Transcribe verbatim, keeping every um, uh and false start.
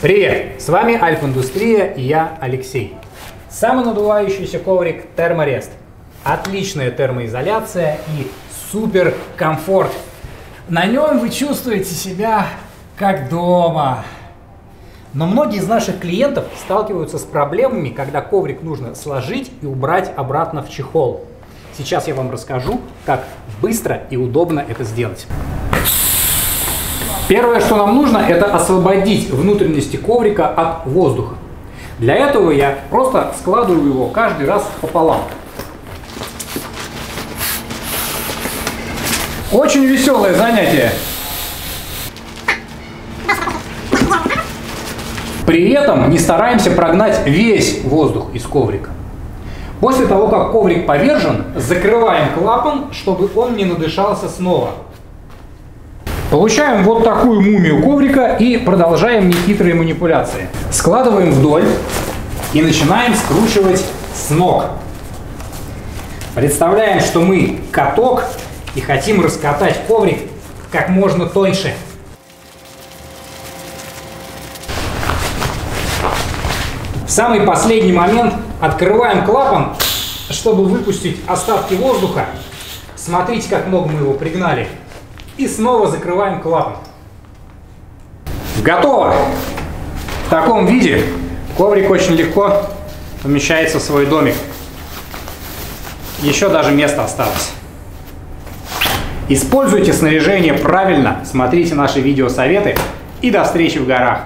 Привет! С вами АльпИндустрия и я, Алексей. Самонадувающийся коврик Терморест. Отличная термоизоляция и супер комфорт. На нем вы чувствуете себя как дома. Но многие из наших клиентов сталкиваются с проблемами, когда коврик нужно сложить и убрать обратно в чехол. Сейчас я вам расскажу, как быстро и удобно это сделать. Первое, что нам нужно, это освободить внутренности коврика от воздуха. Для этого я просто складываю его каждый раз пополам. Очень веселое занятие. При этом не стараемся прогнать весь воздух из коврика. После того, как коврик повержен, закрываем клапан, чтобы он не надышался снова. Получаем вот такую мумию коврика и продолжаем нехитрые манипуляции. Складываем вдоль и начинаем скручивать с ног. Представляем, что мы каток и хотим раскатать коврик как можно тоньше. В самый последний момент открываем клапан, чтобы выпустить остатки воздуха. Смотрите, как много мы его пригнали. И снова закрываем клапан. Готово! В таком виде коврик очень легко помещается в свой домик. Еще даже место осталось. Используйте снаряжение правильно, смотрите наши видеосоветы и до встречи в горах!